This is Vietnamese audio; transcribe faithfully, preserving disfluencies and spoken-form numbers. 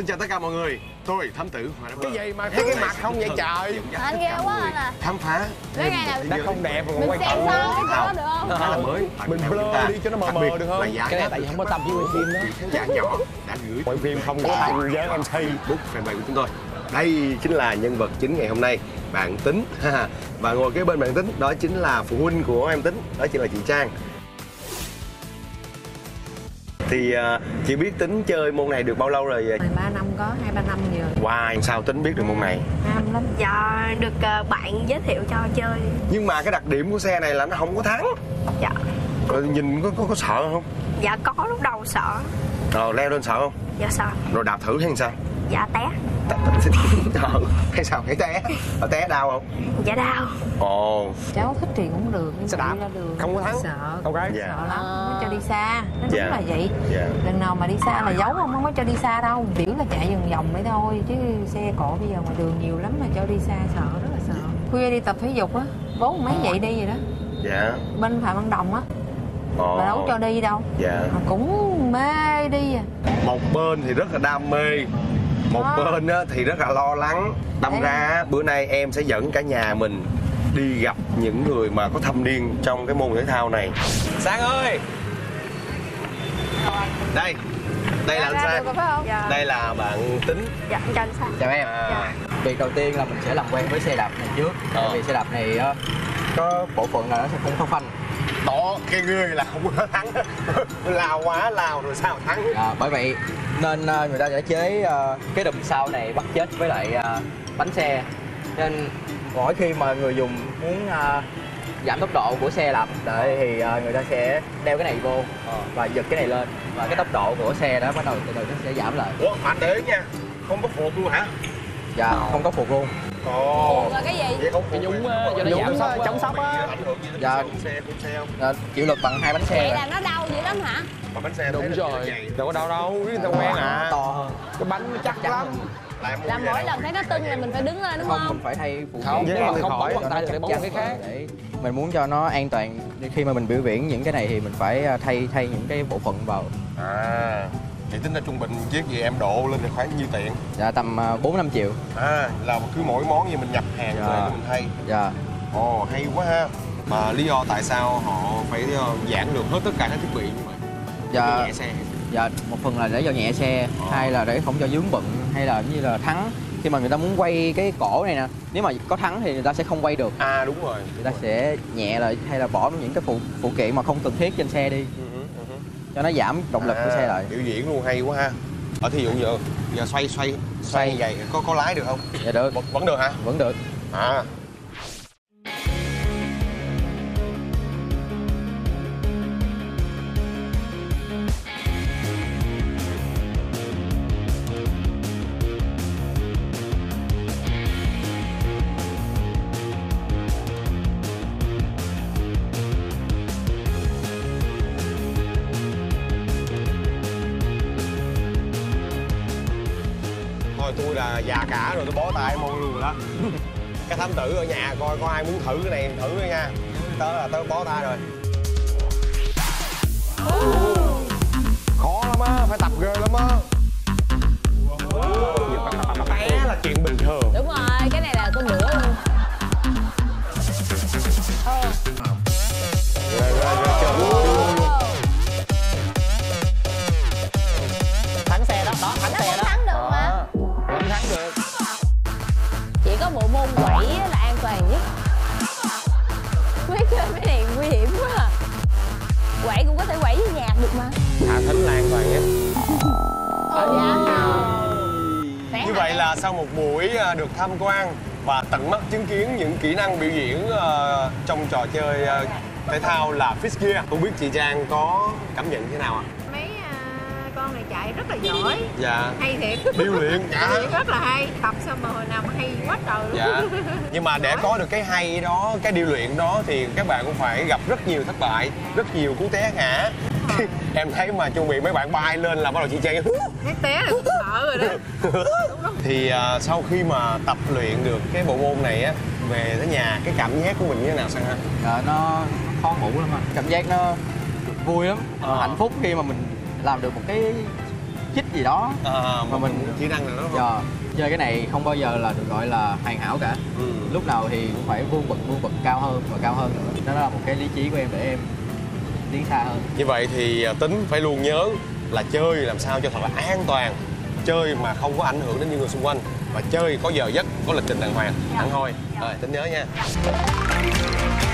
Xin chào tất cả mọi người, tôi Thám Tử Hoài Nam Bơ. Cái gì mà cái, cái mặt không vậy trời? Anh ghê quá anh à. Khám phá cái này là đã không đẹp rồi còn quan trọng nữa. Mình xem sao được không? Khá là mới. Mình blur đi cho nó mờ mờ được không? Cái này tại vì không có tâm với quay phim đó. Khán giả nhỏ đã gửi quay phim không có tâm với em xê book fanpage của chúng tôi. Đây chính là nhân vật chính ngày hôm nay, bạn Tính. Và ngồi kế bên bạn Tính đó chính là phụ huynh của em Tính, đó chính là chị Trang. Thì uh, chị biết Tính chơi môn này được bao lâu rồi vậy? mười ba năm, có hai ba năm rồi. Wow, sao Tính biết được môn này? Ham lắm. Dạ, được uh, bạn giới thiệu cho chơi. Nhưng mà cái đặc điểm của xe này là nó không có thắng. Dạ. Rồi nhìn có, có, có sợ không? Dạ có, lúc đầu sợ. Rồi leo lên sợ không? Dạ sợ. Rồi đạp thử hay sao? Dạ té. Ờ, hay sao cái té? Ở té đau không? Dạ đau. Ồ. Cháu thích thì cũng được nhưng mà đi ra đường không có thắng. Sợ. Con gái sợ lắm, không cho đi xa. Nó đúng là vậy. Lần nào mà đi xa là giấu không, không có cho đi xa đâu. Biểu là chạy vòng vòng đấy thôi chứ xe cộ bây giờ ngoài đường nhiều lắm mà cho đi xa sợ, rất là sợ. Khuya đi tập thể dục á, bốn mấy vậy đi vậy đó. Dạ. Bên Phạm Văn Đồng á. Mà đâu cho đi đâu. Dạ. Cũng mê đi. Một bên thì rất là đam mê, một bên á, thì rất là lo lắng. Đâm ra bữa nay em sẽ dẫn cả nhà mình đi gặp những người mà có thâm niên trong cái môn thể thao này. Sang ơi, đây đây là anh Sang, đây là bạn Tính. Dạ, chào anh Sang. Chào em. À, việc đầu tiên là mình sẽ làm quen với xe đạp này trước. Bởi vì xe đạp này có bộ phận là nó sẽ không có phanh. Đó, cái người là không có thắng. Lao quá, lao rồi sao thắng. À, bởi vậy nên người ta đã chế uh, cái đùm sau này bắt chết với lại uh, bánh xe. Nên mỗi khi mà người dùng muốn uh, giảm tốc độ của xe đạp thì uh, người ta sẽ đeo cái này vô và giật cái này lên. Và cái tốc độ của xe đó bắt đầu từ từ nó sẽ giảm lại. Ủa, mạnh đấy nha, không có phục luôn hả? Dạ, không có phục luôn. Ồ, oh. Là cái gì? Vậy không cái nhúng cho nó giảm sốc, chống sốc á. Dạ, chịu lực bằng hai bánh xe. Vậy là nó đau dữ lắm hả? Bằng bánh xe đúng rồi. Đâu có đau đâu, người ta quen à. To hơn. Cái bánh nó chắc lắm. Là mỗi lần thấy nó tưng là mình phải đứng lên đúng không? Không, mình phải thay phụ kiện. Không, không bỏ bằng tay được để bóng cái khác. Mình muốn cho nó an toàn khi mà mình biểu diễn những cái này thì mình phải thay thay những cái bộ phận vào. À. Thì tính ra trung bình chiếc gì em độ lên thì khoảng nhiêu tiền? Dạ tầm bốn năm triệu. À, là cứ mỗi món gì mình nhập hàng dạ. Rồi mình thay. Dạ. Ồ, hay quá ha. Mà lý do tại sao họ phải giảm được hết tất cả các thiết bị như vậy? Dạ. Nhẹ xe. Dạ, một phần là để cho nhẹ xe, ờ. Hai là để không cho vướng bận, hay là như là thắng. Khi mà người ta muốn quay cái cổ này nè, nếu mà có thắng thì người ta sẽ không quay được. À đúng rồi. Người ta sẽ nhẹ lại hay là bỏ những cái phụ phụ kiện mà không cần thiết trên xe đi. Ừ. Cho nó giảm động lực à, của xe lại. Biểu diễn luôn hay quá ha. Ở thí dụ như giờ xoay xoay xoay vậy có có lái được không? Dạ được. Vẫn, vẫn được hả? Vẫn được. À. Tôi là già cả rồi, tôi bó tay môn luôn rồi đó. Cái Thám Tử ở nhà coi có ai muốn thử cái này thử đi nha. Tớ là tớ bó tay rồi. Oh. Khó lắm á, phải tập ghê lắm á. Oh. Té là chuyện bình thường. Đúng rồi, cái này là tôi bữa luôn. Sau một buổi được tham quan và tận mắt chứng kiến những kỹ năng biểu diễn trong trò chơi thể thao là Fixed Gear, không biết chị Trang có cảm nhận thế nào ạ? À? Mấy uh, con này chạy rất là giỏi. Dạ. Hay thiệt. Điêu luyện. Dạ. Rất là hay. Tập xong mà hồi nào mà hay quá trời. Dạ. Nhưng mà để có được cái hay đó, cái điêu luyện đó thì các bạn cũng phải gặp rất nhiều thất bại, rất nhiều cú té ngã. Em thấy mà chuẩn bị mấy bạn bay lên là bắt đầu chị Trang thấy té là sợ rồi đó. Thì uh, sau khi mà tập luyện được cái bộ môn này á, về tới nhà cái cảm giác của mình như thế nào Sang ha? Dạ, nó khó ngủ lắm anh. Cảm giác nó vui lắm, à. Hạnh phúc khi mà mình làm được một cái chích gì đó à, mà mình kỹ năng nào đó không? Giờ, chơi cái này không bao giờ là được gọi là hoàn hảo cả. Ừ. Lúc nào thì cũng phải vươn bậc vươn bậc cao hơn và cao hơn nữa. Đó là một cái lý trí của em để em tiến xa hơn. Như vậy thì Tính phải luôn nhớ là chơi làm sao cho thật là an toàn, chơi mà không có ảnh hưởng đến những người xung quanh, và chơi có giờ giấc, có lịch trình đàng hoàng. Dạ. Ăn thôi. Dạ. Rồi, Tính nhớ nha. Dạ.